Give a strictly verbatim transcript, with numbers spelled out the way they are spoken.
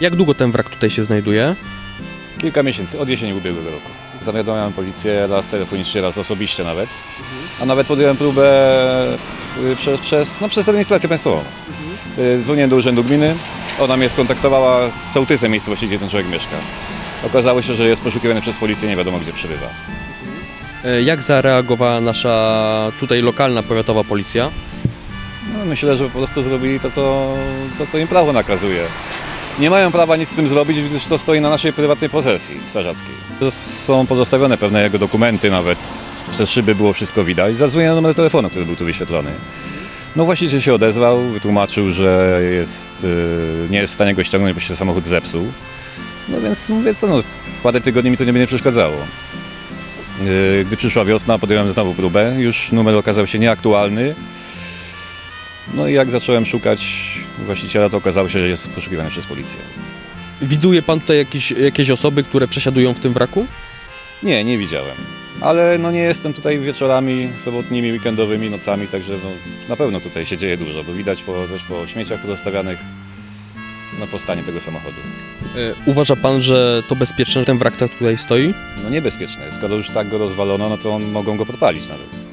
Jak długo ten wrak tutaj się znajduje? Kilka miesięcy, od jesieni ubiegłego roku. Zawiadomiałem policję raz telefonicznie, raz osobiście nawet. Mhm. A nawet podjąłem próbę przez, przez, no, przez administrację państwową. Mhm. Dzwoniłem do urzędu gminy, ona mnie skontaktowała z sołtysem miejscowości, gdzie ten człowiek mieszka. Okazało się, że jest poszukiwany przez policję, nie wiadomo gdzie przebywa. Mhm. Jak zareagowała nasza tutaj lokalna powiatowa policja? No, myślę, że po prostu zrobili to, co, to, co im prawo nakazuje. Nie mają prawa nic z tym zrobić, gdyż to stoi na naszej prywatnej posesji strażackiej. Są pozostawione pewne jego dokumenty nawet, przez szyby było wszystko widać. Zadzwoniłem na numer telefonu, który był tu wyświetlony. No właściciel się odezwał, wytłumaczył, że jest, nie jest w stanie go ściągnąć, bo się samochód zepsuł. No więc mówię, co no, parę tygodni mi to nie będzie przeszkadzało. Gdy przyszła wiosna, podjąłem znowu próbę, już numer okazał się nieaktualny. No i jak zacząłem szukać właściciela, to okazało się, że jest poszukiwany przez policję. Widuje pan tutaj jakieś, jakieś osoby, które przesiadują w tym wraku? Nie, nie widziałem. Ale no nie jestem tutaj wieczorami, sobotnimi, weekendowymi, nocami, także no, na pewno tutaj się dzieje dużo, bo widać po, też po śmieciach pozostawianych na postanie tego samochodu. Yy, uważa pan, że to bezpieczne, że ten wrak tak tutaj stoi? No niebezpieczne. Skoro już tak go rozwalono, no to on, mogą go podpalić nawet.